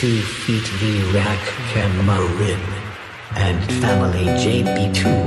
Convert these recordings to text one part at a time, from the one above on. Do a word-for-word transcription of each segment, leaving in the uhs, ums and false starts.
Two feet V-Rack Cameroon and family J P two.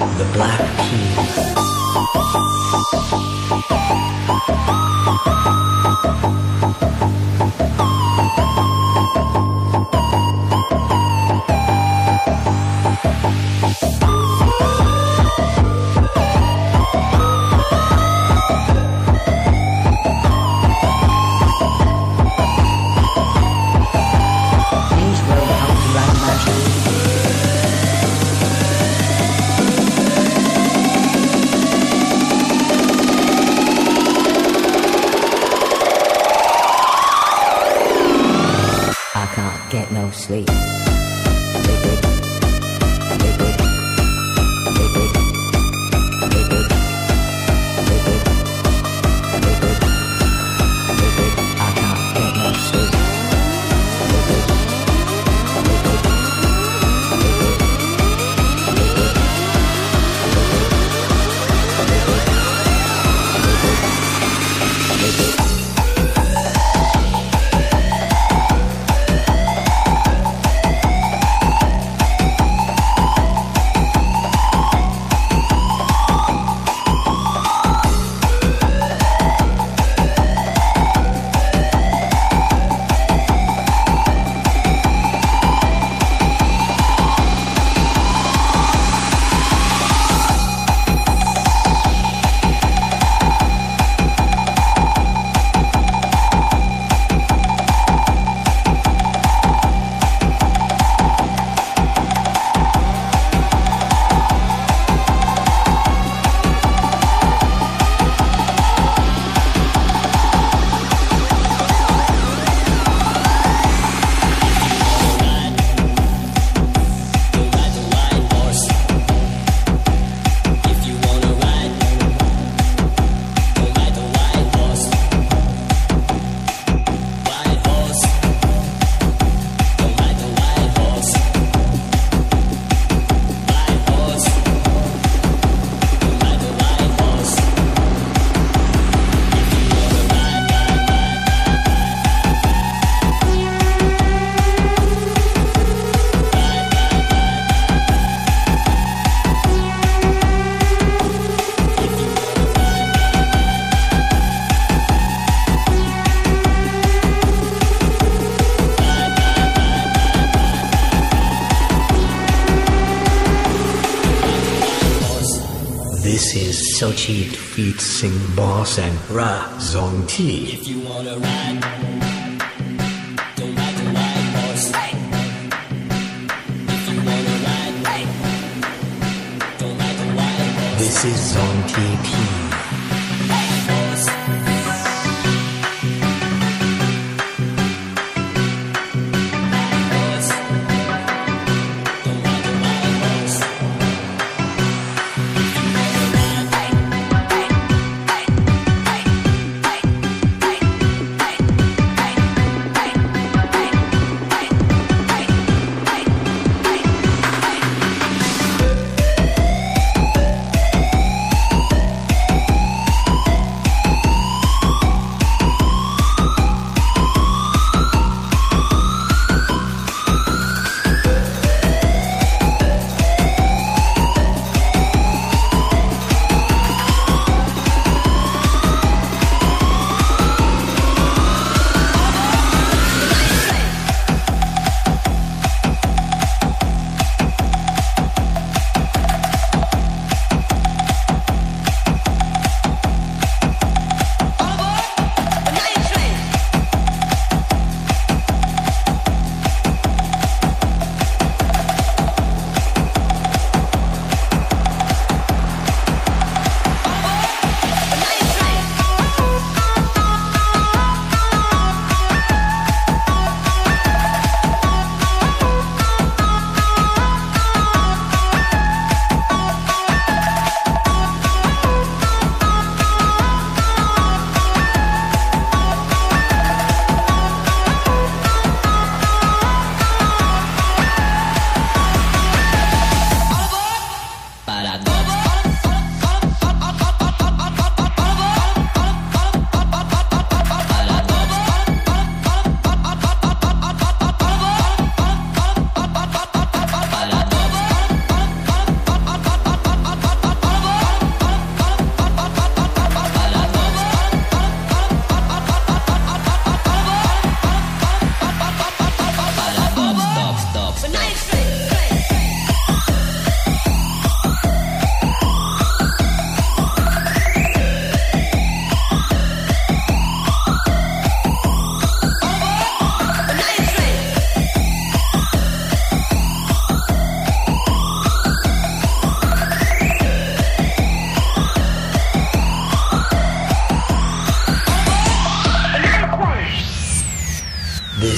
The Black Keys. Get no sleep. This is Sochi feat. Sing Boss and Ra Zong T. If you wanna ride. This is Zong T T.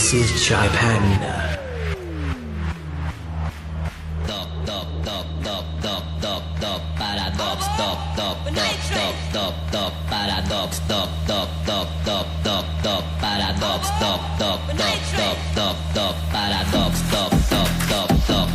This is Japan. Paradox, stop, stop, stop, stop, paradox, stop, stop, stop, stop.